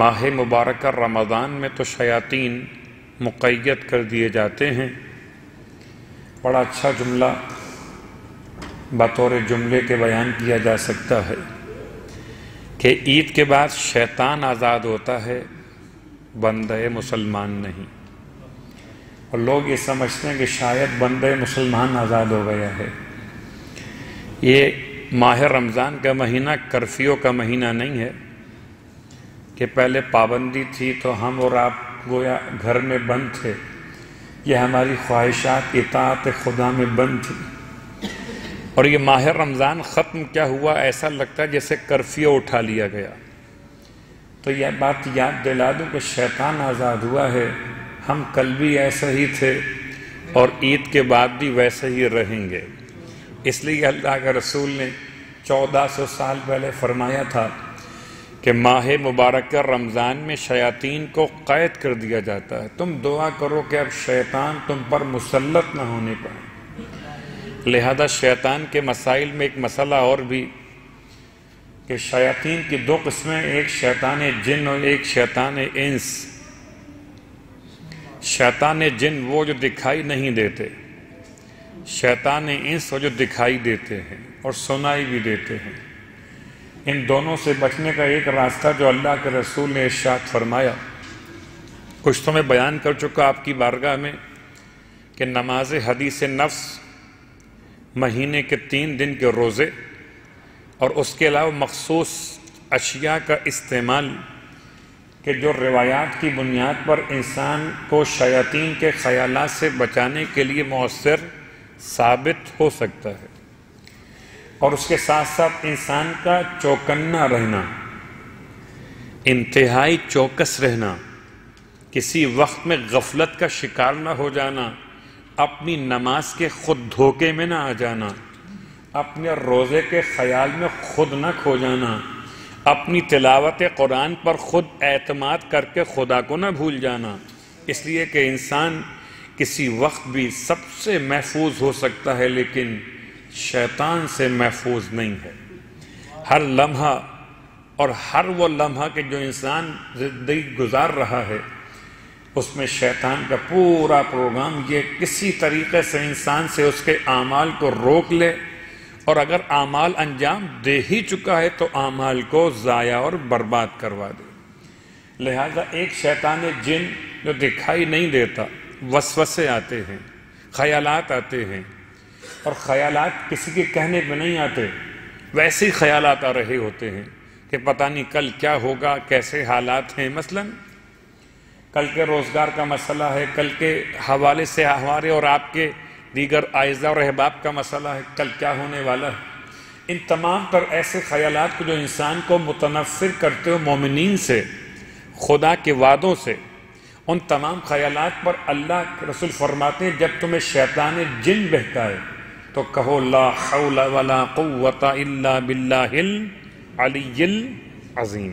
माह मुबारक रमज़ान में तो शयातीन मुक़य्यद कर दिए जाते हैं। बड़ा अच्छा जुमला बतौर जुमले के बयान किया जा सकता है कि ईद के बाद शैतान आज़ाद होता है, बंदे मुसलमान नहीं। और लोग ये समझते हैं कि शायद बंदे मुसलमान आज़ाद हो गया है। ये माह रमज़ान का महीना कर्फ्यू का महीना नहीं है कि पहले पाबंदी थी तो हम और आप गोया घर में बंद थे, यह हमारी ख्वाहिशात इताअत खुदा में बंद थी। और ये माह रमज़ान ख़त्म क्या हुआ, ऐसा लगता है जैसे कर्फ्यू उठा लिया गया। तो यह बात याद दिला दूँ कि शैतान आज़ाद हुआ है, हम कल भी ऐसे ही थे और ईद के बाद भी वैसे ही रहेंगे। इसलिए अल्लाह के रसूल ने 1400 साल पहले फरमाया था कि माह मुबारक रमज़ान में शयातीन को क़ैद कर दिया जाता है। तुम दुआ करो कि अब शैतान तुम पर मुसल्लत न होने पाए। लिहाजा शैतान के मसाइल में एक मसला और भी कि शयातीन की दो किस्में, एक शैतान जिन और एक शैतान इंस। शैतान जिन वो जो दिखाई नहीं देते, शैतान इंस वो जो दिखाई देते हैं और सुनाई भी देते हैं। इन दोनों से बचने का एक रास्ता जो अल्लाह के रसूल ने इरशाद फरमाया, कुछ तो मैं बयान कर चुका आपकी बारगाह में, कि नमाज हदीस नफ्स, महीने के 3 दिन के रोज़े और उसके अलावा मखसूस अशिया का इस्तेमाल के जो रिवायात की बुनियाद पर इंसान को शयातीन के ख्यालात से बचाने के लिए मौसर साबित हो सकता है। और उसके साथ साथ इंसान का चौकन्ना रहना, इंतहाई चौकस रहना, किसी वक्त में गफलत का शिकार ना हो जाना, अपनी नमाज के खुद धोखे में ना आ जाना, अपने रोज़े के ख्याल में खुद ना खो जाना, अपनी तिलावत कुरान पर खुद एतमाद करके खुदा को ना भूल जाना। इसलिए कि इंसान किसी वक्त भी सबसे महफूज हो सकता है लेकिन शैतान से महफूज नहीं है। हर लम्हा और हर वो लम्हा के जो इंसान ज़िंदगी गुजार रहा है उसमें शैतान का पूरा प्रोग्राम ये किसी तरीके से इंसान से उसके आमाल को रोक ले, और अगर आमाल अंजाम दे ही चुका है तो आमाल को ज़ाया और बर्बाद करवा दे। लिहाजा एक शैतान जिन जो दिखाई नहीं देता, वसवसे आते हैं, ख्यालात आते हैं, और ख़यालात किसी के कहने पे नहीं आते, वैसे ही ख़यालात आ रहे होते हैं कि पता नहीं कल क्या होगा, कैसे हालात हैं। मसलन कल के रोज़गार का मसला है, कल के हवाले से हमारे और आपके दीगर आयज़ा और अहबाब का मसला है, कल क्या होने वाला है। इन तमाम पर ऐसे ख़यालात को जो इंसान को मुतनफ़िर करते हो मोमिनीन से, खुदा के वादों से, उन तमाम ख़यालात पर अल्लाह रसूल फरमाते हैं जब तुम्हें शैतान जिन बहकाए तो कहो ला हौला वला कुव्वता इल्ला बिल्लाहिल अलिय्यिल अज़ीम।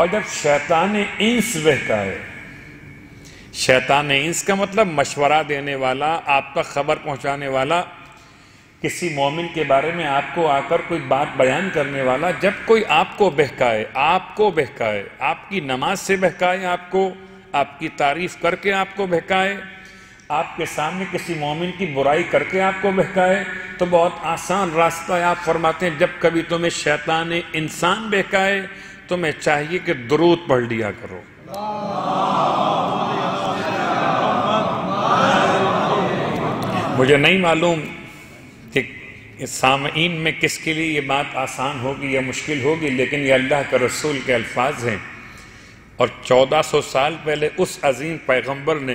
और जब शैतान इंस बहकाए, शैतान इंस का मतलब मशवरा देने वाला, आपका ख़बर पहुँचाने वाला, किसी मोमिन के बारे में आपको आकर कोई बात बयान करने वाला, जब कोई आपको बहकाए, आपकी नमाज से बहकाए, आपको आपकी तारीफ़ करके आपको बहकाए, आपके सामने किसी मोमिन की बुराई करके आपको बहकाए, तो बहुत आसान रास्ता है। आप फरमाते हैं जब कभी तुम्हें शैतान इंसान बहकाए तुम्हें चाहिए कि दुरूद पढ़ लिया करो। मुझे नहीं मालूम कि सामीन में किसके लिए ये बात आसान होगी या मुश्किल होगी, लेकिन ये अल्लाह के रसूल के अल्फाज हैं। और 1400 साल पहले उस अजीम पैगम्बर ने,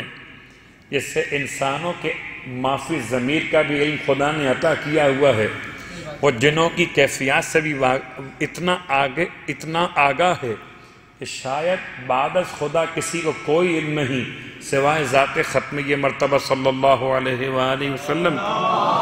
जिससे इंसानों के माफी ज़मीर का भी इल्म खुदा ने अता किया हुआ है, और जिनों की कैफियत से भी इतना आगा है कि शायद बाद अस खुदा किसी को कोई इल्म नहीं सिवाय ज़ात ख़त्म ये मर्तबा सल्लल्लाहु अलैहि वसल्लम।